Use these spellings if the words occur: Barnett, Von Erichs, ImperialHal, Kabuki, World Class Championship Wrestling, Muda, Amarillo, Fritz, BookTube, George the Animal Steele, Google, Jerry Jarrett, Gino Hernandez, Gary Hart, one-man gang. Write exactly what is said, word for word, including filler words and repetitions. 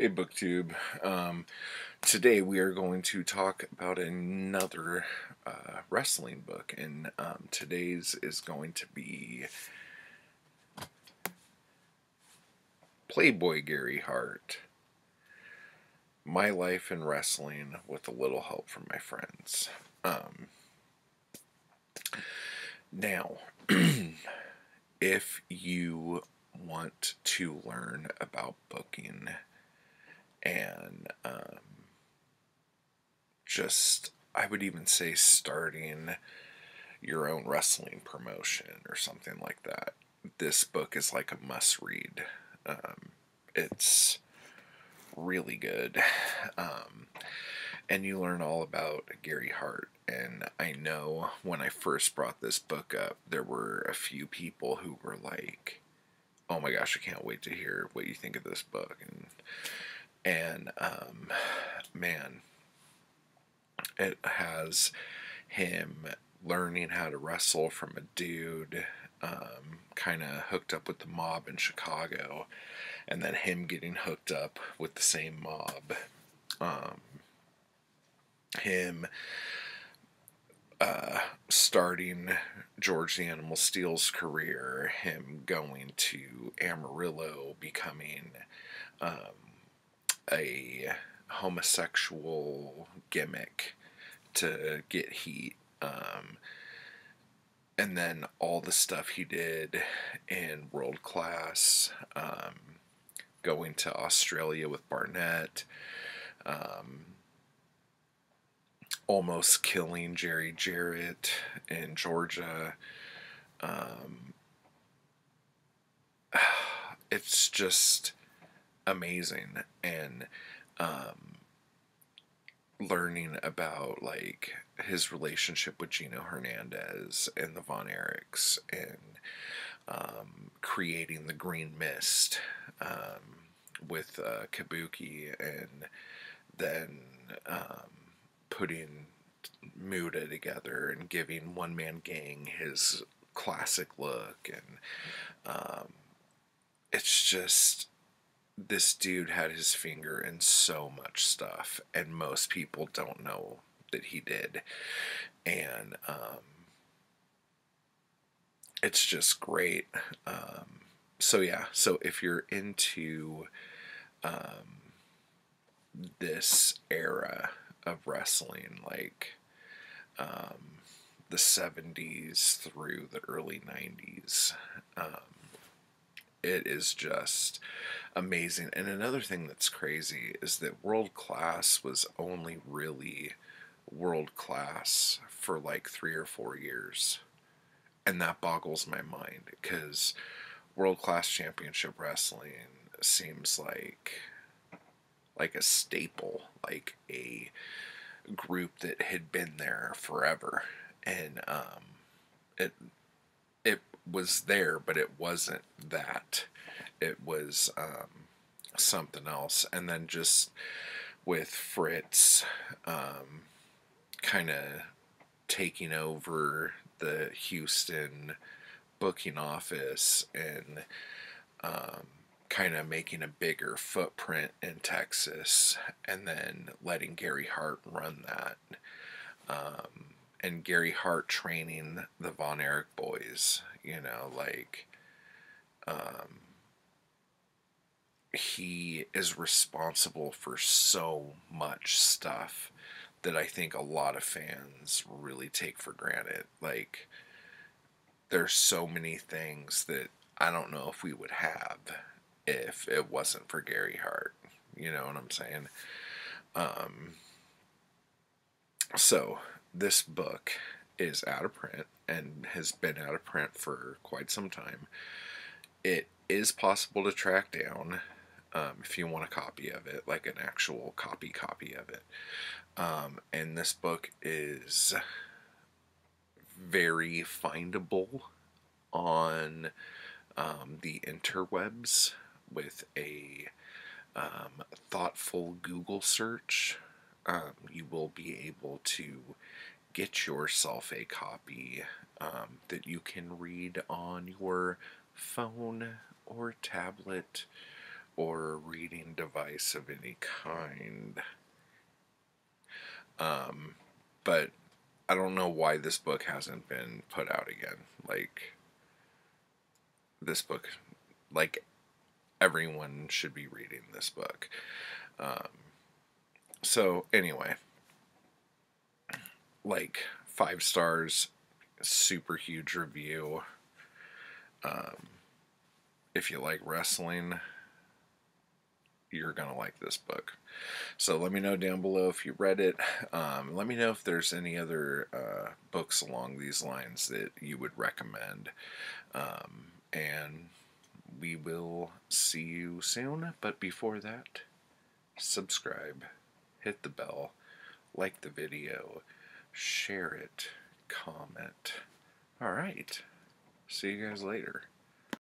Hey BookTube, um, today we are going to talk about another uh, wrestling book, and um, today's is going to be Playboy Gary Hart, My Life in Wrestling with a Little Help from My Friends. Um, now, if you want to learn about booking and um, just, I would even say starting your own wrestling promotion or something like that, this book is like a must-read. Um, it's really good. Um, and you learn all about Gary Hart. And I know when I first brought this book up, there were a few people who were like, oh my gosh, I can't wait to hear what you think of this book. And And, um, man, it has him learning how to wrestle from a dude, um, kind of hooked up with the mob in Chicago, and then him getting hooked up with the same mob, um, him, uh, starting George the Animal Steele's career, him going to Amarillo, becoming, um, a homosexual gimmick to get heat, um, and then all the stuff he did in World Class, um, going to Australia with Barnett, um, almost killing Jerry Jarrett in Georgia. Um, it's just amazing. And um, learning about like his relationship with Gino Hernandez and the Von Erichs, and um, creating the Green Mist um, with uh, Kabuki, and then um, putting Muda together and giving One-Man Gang his classic look. And um, it's just, this dude had his finger in so much stuff, and most people don't know that he did. And um, it's just great. Um, so yeah, so if you're into um, this era of wrestling, like um, the seventies through the early nineties, um, it is just amazing. And another thing that's crazy is that World Class was only really World Class for like three or four years. And that boggles my mind, because World Class Championship Wrestling seems like, like a staple, like a group that had been there forever. And um, it... it was there, but it wasn't that. It was um, something else. And then just with Fritz um, kind of taking over the Houston booking office, and um, kind of making a bigger footprint in Texas, and then letting Gary Hart run that. Um, and Gary Hart training the Von Erich boys, you know, like, um, he is responsible for so much stuff that I think a lot of fans really take for granted. Like, there's so many things that I don't know if we would have if it wasn't for Gary Hart, you know what I'm saying? Um, so, this book is out of print, and has been out of print for quite some time. It is possible to track down um, if you want a copy of it, like an actual copy copy of it. Um, and this book is very findable on um, the interwebs with a um, thoughtful Google search. Um, you will be able to get yourself a copy um, that you can read on your phone or tablet or a reading device of any kind. Um, but I don't know why this book hasn't been put out again. Like, this book, like, everyone should be reading this book. Um, so, anyway, like, five stars, super huge review. Um, if you like wrestling, you're gonna like this book. So let me know down below if you read it. Um, let me know if there's any other uh, books along these lines that you would recommend. Um, and we will see you soon. But before that, subscribe, hit the bell, like the video, share it, comment. All right. See you guys later.